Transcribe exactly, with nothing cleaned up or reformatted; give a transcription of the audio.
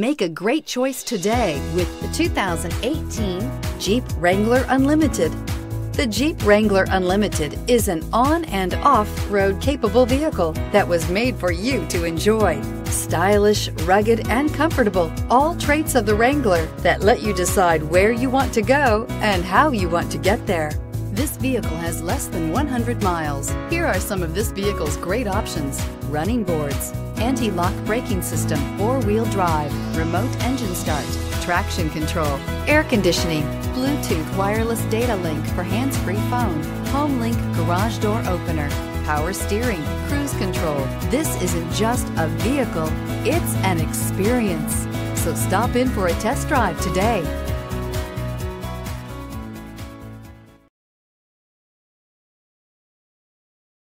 Make a great choice today with the two thousand eighteen Jeep Wrangler Unlimited. The Jeep Wrangler Unlimited is an on and off-road capable vehicle that was made for you to enjoy. Stylish, rugged, and comfortable, all traits of the Wrangler that let you decide where you want to go and how you want to get there. This vehicle has less than one hundred miles. Here are some of this vehicle's great options: running boards, anti-lock braking system, four-wheel drive, remote engine start, traction control, air conditioning, Bluetooth wireless data link for hands-free phone, HomeLink garage door opener, power steering, cruise control. This isn't just a vehicle, it's an experience. So stop in for a test drive today.